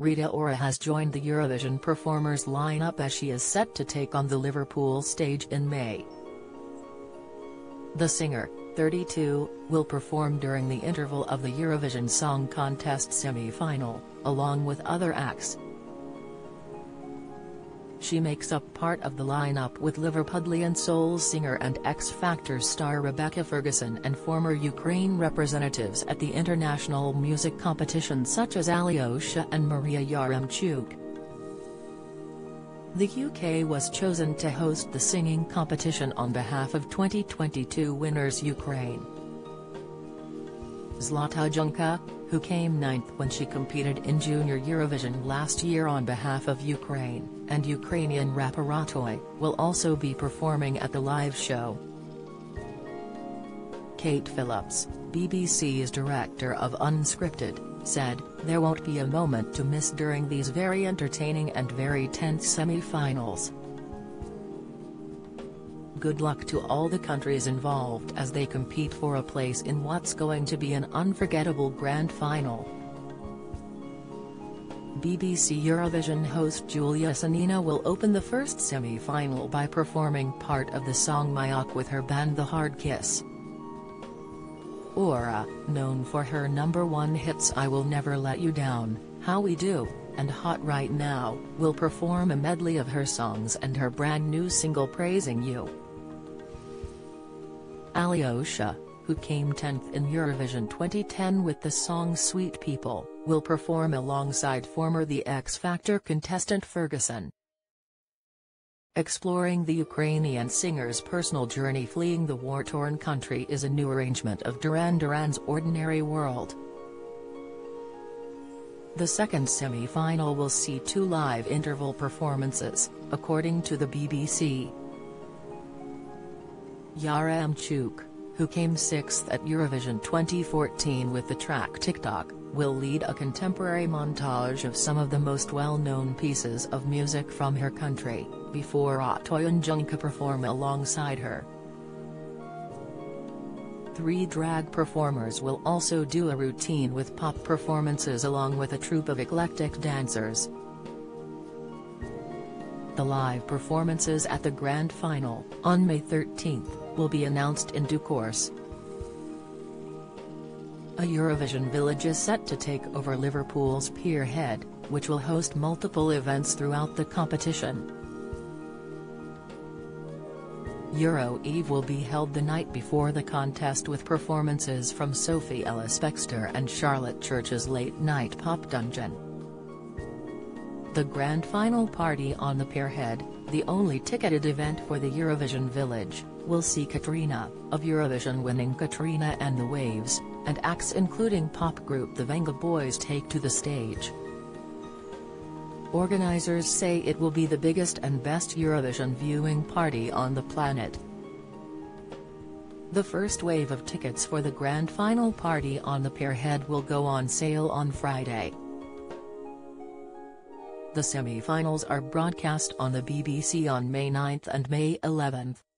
Rita Ora has joined the Eurovision performers lineup as she is set to take on the Liverpool stage in May. The singer, 32, will perform during the interval of the Eurovision Song Contest semi-final, along with other acts. She makes up part of the lineup with Liverpudlian soul singer and X Factor star Rebecca Ferguson and former Ukraine representatives at the international music competition such as Alyosha and Mariya Yaremchuk. The UK was chosen to host the singing competition on behalf of 2022 winners Ukraine. Zlata Jurkuvich, who came ninth when she competed in Junior Eurovision last year on behalf of Ukraine, and Ukrainian rapper Atoyun, will also be performing at the live show. Kate Phillips, BBC's director of Unscripted, said, "There won't be a moment to miss during these very entertaining and very tense semi-finals. Good luck to all the countries involved as they compete for a place in what's going to be an unforgettable grand final." BBC Eurovision host Julia Sanina will open the first semi-final by performing part of the song Mayak with her band The Hard Kiss. Ora, known for her #1 hits I Will Never Let You Down, How We Do, and Hot Right Now, will perform a medley of her songs and her brand new single Praising You. Alyosha, who came 10th in Eurovision 2010 with the song Sweet People, will perform alongside former The X Factor contestant Ferguson. Exploring the Ukrainian singer's personal journey fleeing the war-torn country is a new arrangement of Duran Duran's Ordinary World. The second semi-final will see two live interval performances, according to the BBC. Yaremchuk, who came 6th at Eurovision 2014 with the track TikTok, will lead a contemporary montage of some of the most well-known pieces of music from her country, before Atoyun Junka perform alongside her. 3 drag performers will also do a routine with pop performances along with a troupe of eclectic dancers. The live performances at the grand final, on May 13th, will be announced in due course. A Eurovision village is set to take over Liverpool's Pier Head, which will host multiple events throughout the competition. Euro Eve will be held the night before the contest with performances from Sophie Ellis-Bextor and Charlotte Church's late-night pop dungeon. The grand final party on the Pier Head, the only ticketed event for the Eurovision village, will see Katrina, of Eurovision-winning Katrina and the Waves, and acts including pop group the Vengaboys take to the stage. Organizers say it will be the biggest and best Eurovision viewing party on the planet. The first wave of tickets for the grand final party on the Pier Head will go on sale on Friday. The semi-finals are broadcast on the BBC on May 9th and May 11th.